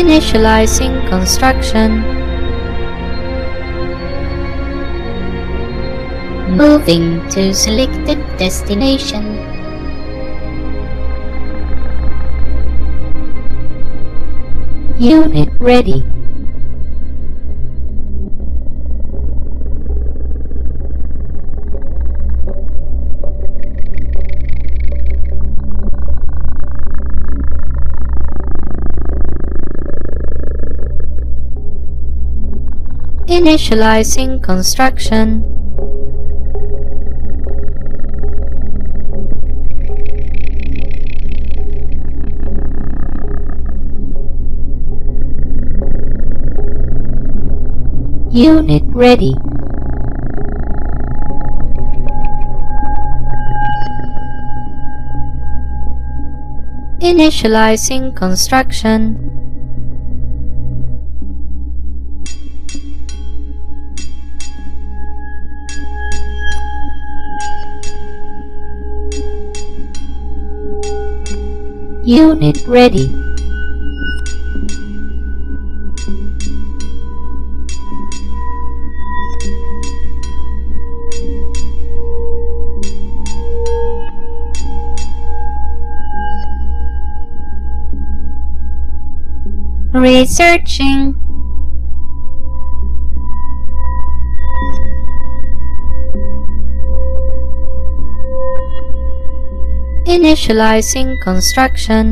Initializing construction. Moving to selected destination. Unit ready. Initializing construction. Unit ready. Initializing construction. Unit ready. Researching. Initializing construction.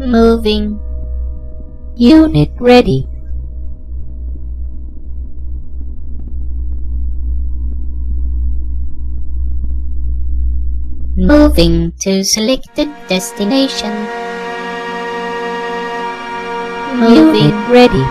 Moving. Unit ready. Moving to selected destination. Moving ready.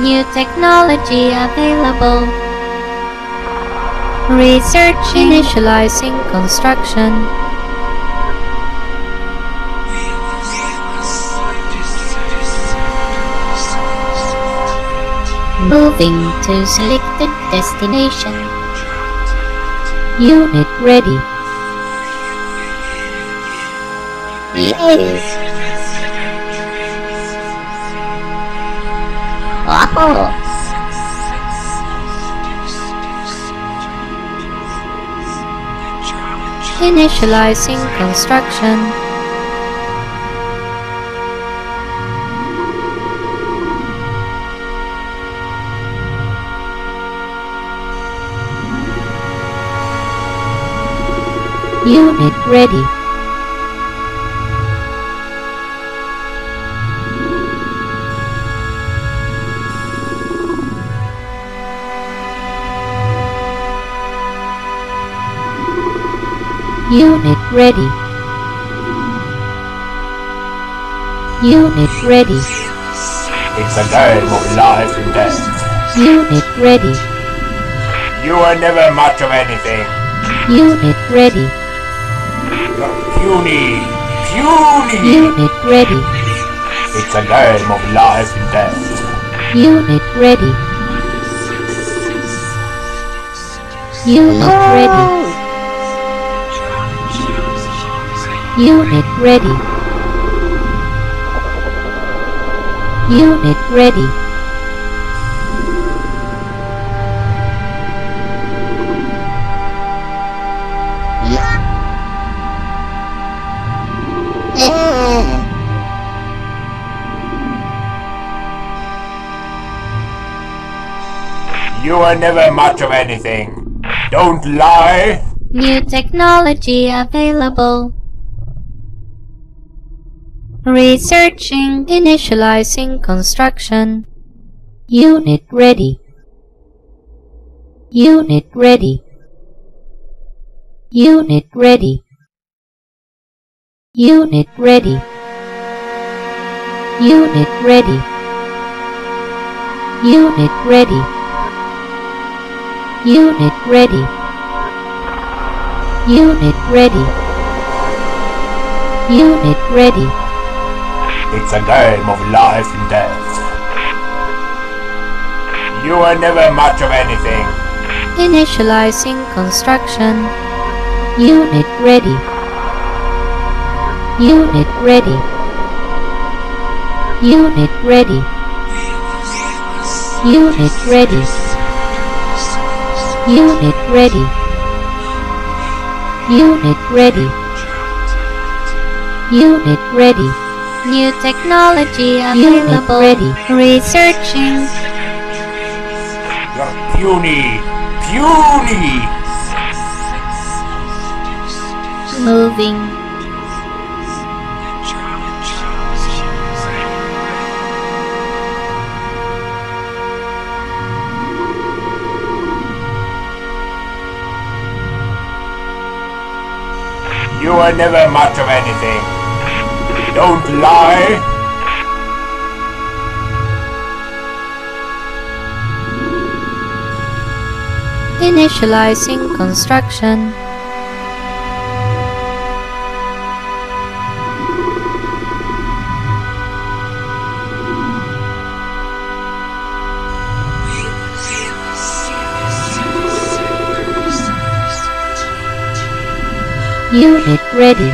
New technology available. Research. Initializing construction. Moving to selected destination. Unit ready. Yes. Wow. Initializing construction. Unit ready. Unit ready. Unit ready. It's a game of life and death. Unit ready. You are never much of anything. Unit ready. Puny! Puny! Unit ready. It's a game of life and death. Unit ready. Unit ready. Unit ready. Unit ready. You are never much of anything. Don't lie. New technology available. Researching. Initializing construction. Unit ready. Unit ready. Unit ready. Unit ready. Unit ready. Unit ready. Unit ready. Unit ready. Unit ready. It's a game of life and death. You are never much of anything. Initializing construction. Unit ready. Unit ready. Unit ready. Unit ready. Unit ready. Unit ready. Unit ready. New technology available. Unit ready. Researching. You're puny. Puny. Moving. You are never much of anything. Don't lie. Initializing construction. Unit ready.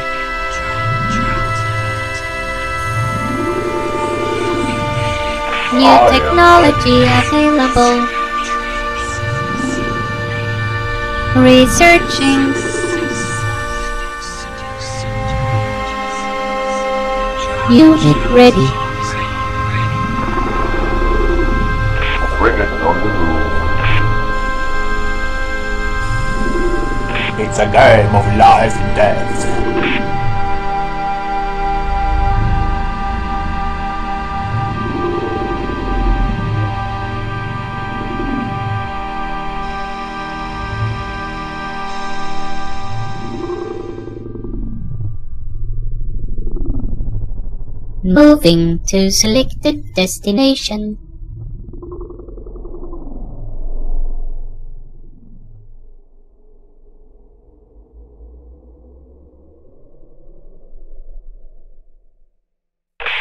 New technology available. Researching. Unit ready. Frigate on the move. It's a game of life. Death. Moving to selected destination.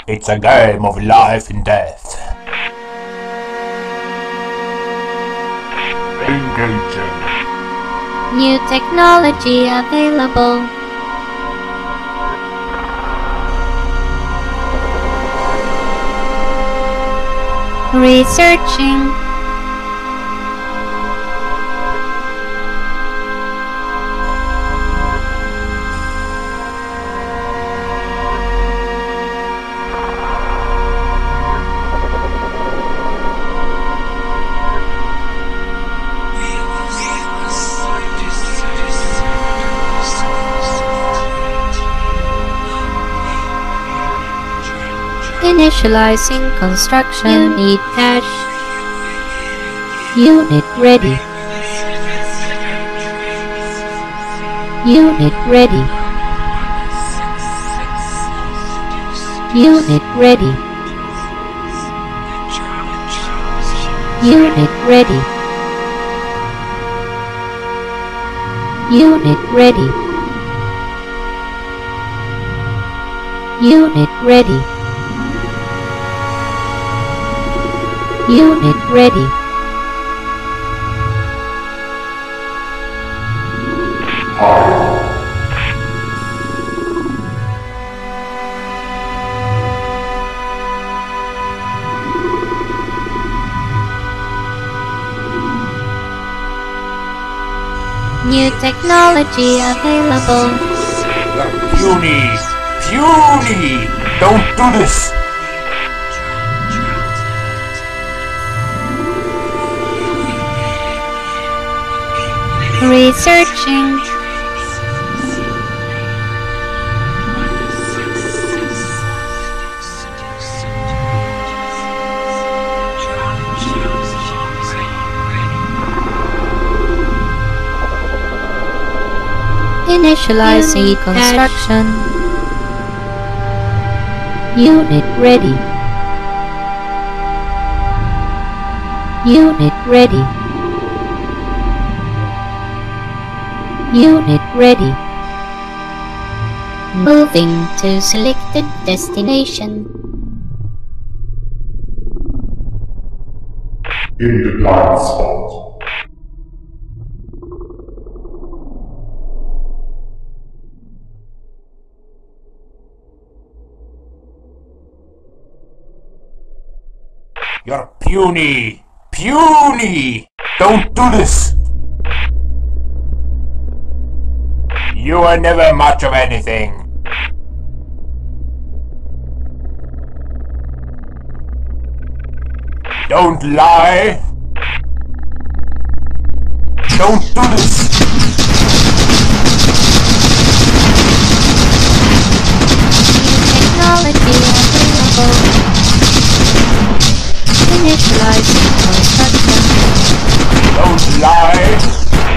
It's a game of life and death. Engaging. New technology available. Researching. Initializing construction. Unit cash. Unit ready. Unit ready. Unit ready. Unit ready. Unit ready. Unit ready. Unit ready. New technology available. Puny! Puny! Don't do this! Researching. Initializing construction. Unit ready. Unit ready. Unit ready. Moving to selected destination. In the blind spot. You're puny! Puny! Don't do this! You are never much of anything. Don't lie! Don't do this! Technology available. Initializing construction. Don't lie!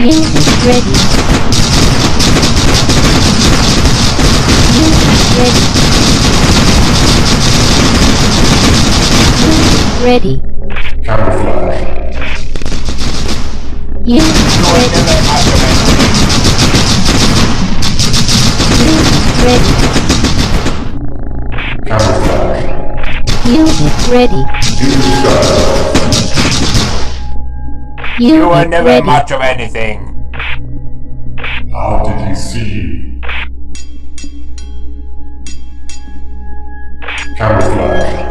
Unit ready. Unit ready. You are never much of anything. How did you see? Camouflage.